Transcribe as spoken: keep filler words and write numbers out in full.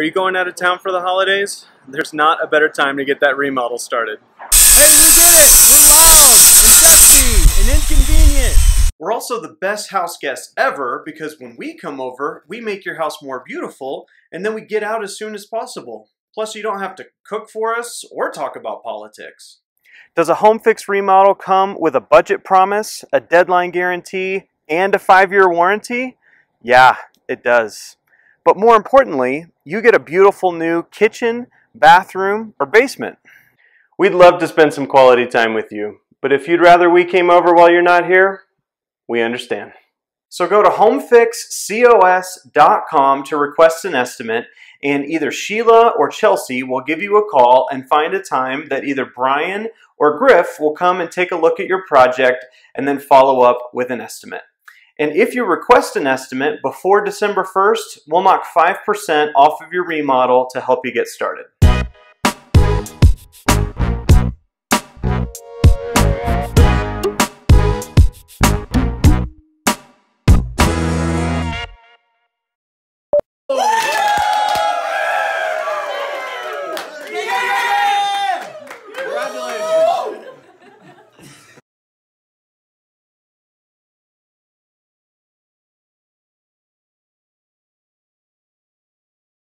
Are you going out of town for the holidays? There's not a better time to get that remodel started. This is it! We're loud, we're sexy, and inconvenient. We're also the best house guests ever because when we come over, we make your house more beautiful and then we get out as soon as possible. Plus, you don't have to cook for us or talk about politics. Does a home fix remodel come with a budget promise, a deadline guarantee, and a five-year warranty? Yeah, it does. But more importantly, you get a beautiful new kitchen, bathroom, or basement. We'd love to spend some quality time with you, but if you'd rather we came over while you're not here, we understand. So go to home fix cos dot com to request an estimate, and either Sheila or Chelsea will give you a call and find a time that either Brian or Griff will come and take a look at your project and then follow up with an estimate. And if you request an estimate before December first, we'll knock five percent off of your remodel to help you get started.